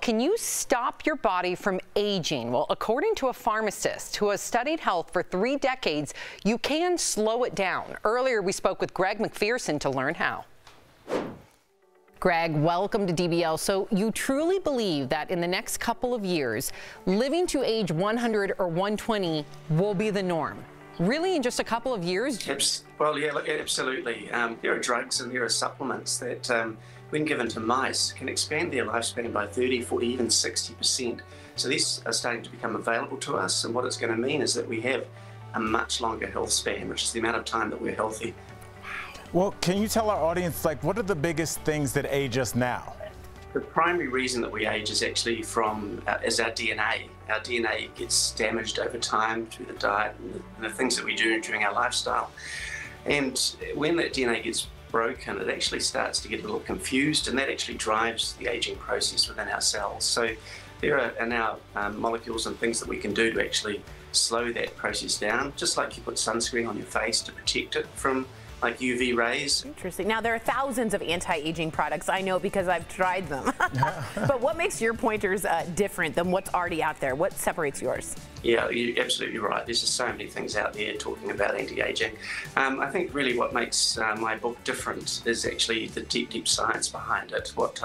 Can you stop your body from aging? Well, according to a pharmacist who has studied health for 3 decades, you can slow it down. Earlier, we spoke with Greg Macpherson to learn how. Greg, welcome to DBL. So you truly believe that in the next couple of years, living to age 100 or 120 will be the norm? Really, in just a couple of years? Well, yeah, look, absolutely. There are drugs and there are supplements that, when given to mice, can expand their lifespan by 30, 40, even 60%. So these are starting to become available to us, and what it's going to mean is that we have a much longer health span, which is the amount of time that we're healthy. Well, can you tell our audience, like, what are the biggest things that age us now? The primary reason that we age is actually from our DNA. Our DNA gets damaged over time through the diet and the things that we do during our lifestyle. And when that DNA gets broken, it actually starts to get a little confused, and that actually drives the aging process within our cells. So there are now molecules and things that we can do to actually slow that process down, just like you put sunscreen on your face to protect it from like UV rays. Interesting. Now, there are thousands of anti-aging products. I know because I've tried them. But what makes your pointers different than what's already out there? What separates yours? Yeah, you're absolutely right. There's just so many things out there talking about anti-aging. I think really what makes my book different is actually the deep, deep science behind it. What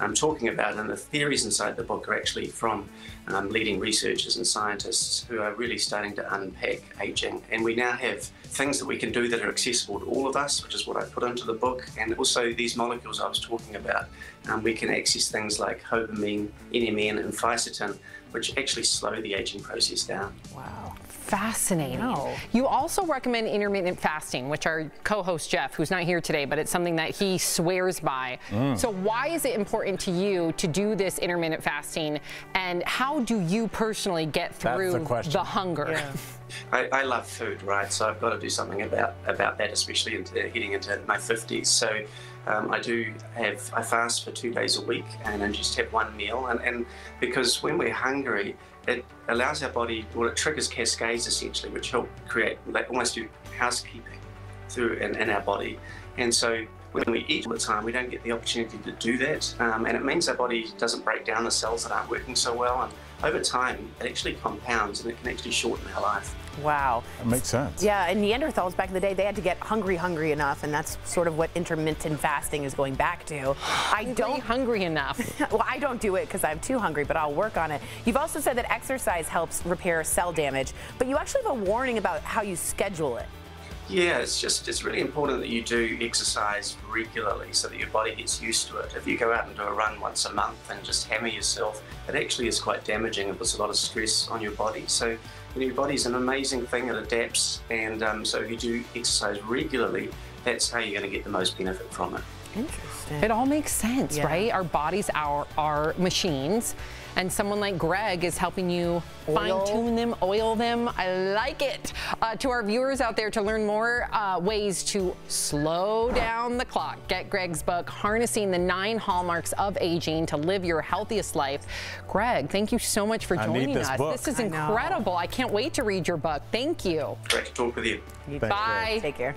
I'm talking about and the theories inside the book are actually from leading researchers and scientists who are really starting to unpack aging. And we now have things that we can do that are accessible to all of us, which is what I put into the book. And also these molecules I was talking about, we can access things like hopamine, NMN and fisetin, which actually slow the aging process down. Wow. Fascinating. No. You also recommend intermittent fasting, which our co-host Jeff, who's not here today, but it's something that he swears by. So why is it important to you to do this intermittent fasting, and how do you personally get through the hunger? Yeah. I love food, right? So I've got to do something about that, especially heading into my 50s. So I fast for 2 days a week and then just have one meal. And because when we're hungry, it allows our body, well, it triggers cascades essentially, which help create, like, almost do housekeeping through in our body. And so when we eat all the time, we don't get the opportunity to do that. And it means our body doesn't break down the cells that aren't working so well. And over time, it actually compounds and it can actually shorten our life. Wow. That makes sense. Yeah, and Neanderthals back in the day, they had to get hungry enough, and that's sort of what intermittent fasting is going back to. I don't hungry enough. Well, I don't do it because I'm too hungry, but I'll work on it. You've also said that exercise helps repair cell damage, but you actually have a warning about how you schedule it. Yeah, it's really important that you do exercise regularly so that your body gets used to it. If you go out and do a run once a month and just hammer yourself, it actually is quite damaging and puts a lot of stress on your body. So your body's an amazing thing, it adapts, and so if you do exercise regularly, that's how you're going to get the most benefit from it. Interesting. It all makes sense, yeah. Right? Our bodies are machines, and someone like Greg is helping you fine-tune them, oil them. I like it. To our viewers out there, to learn more ways to slow down the clock, get Greg's book, Harnessing the 9 Hallmarks of Aging to Live Your Healthiest Life. Greg, thank you so much for joining us. This is incredible. I can't wait to read your book. Thank you. Great to talk with you. Bye. Take care.